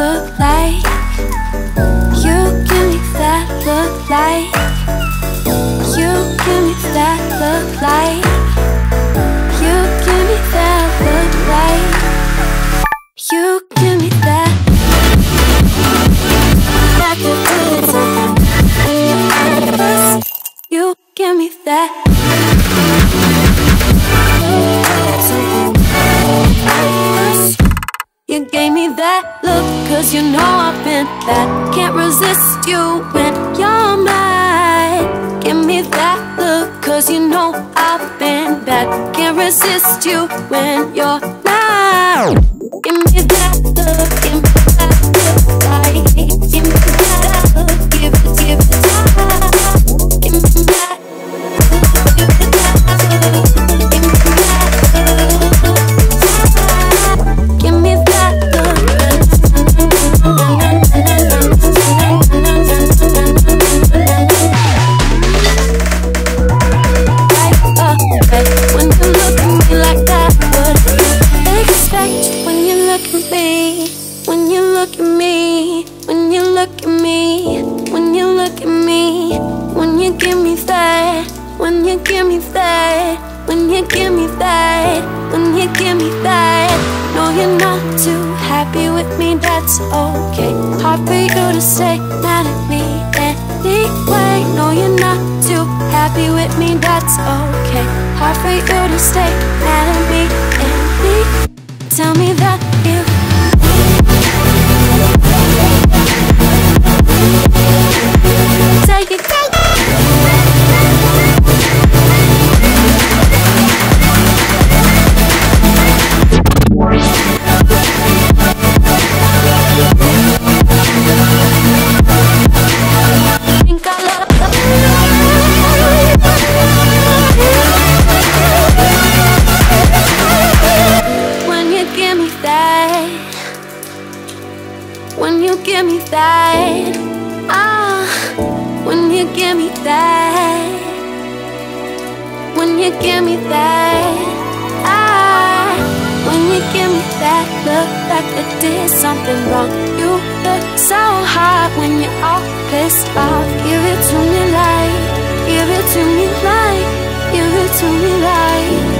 look like? You give me that look like. You give me that look like. You give me that look like. You give me that. You give me that. You gave me that look, cause you know I've been bad. Can't resist you when you're mad. Give me that look, cause you know I've been bad. Can't resist you when you're mad. Give me that look, give me that look. I hate. Give me that look, give it that. Give me that look, give it that. Give me that look. Give it to me like, give it to me like.